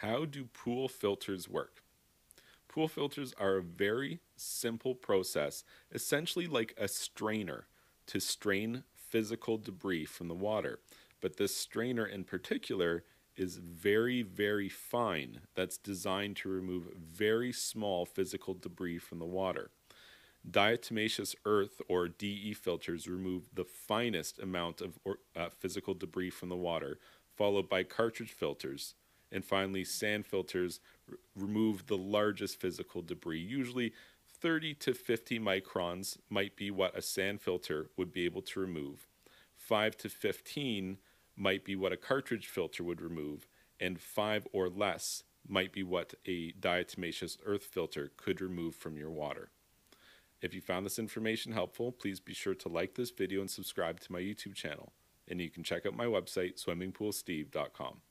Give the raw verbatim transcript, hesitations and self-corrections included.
How do pool filters work? Pool filters are a very simple process, essentially like a strainer to strain physical debris from the water. But this strainer in particular is very, very fine. That's designed to remove very small physical debris from the water. Diatomaceous earth or D E filters remove the finest amount of or, uh, physical debris from the water, followed by cartridge filters. And finally, sand filters r- remove the largest physical debris. Usually thirty to fifty microns might be what a sand filter would be able to remove. five to fifteen might be what a cartridge filter would remove. And five or less might be what a diatomaceous earth filter could remove from your water. If you found this information helpful, please be sure to like this video and subscribe to my YouTube channel. And you can check out my website, swimming pool steve dot com.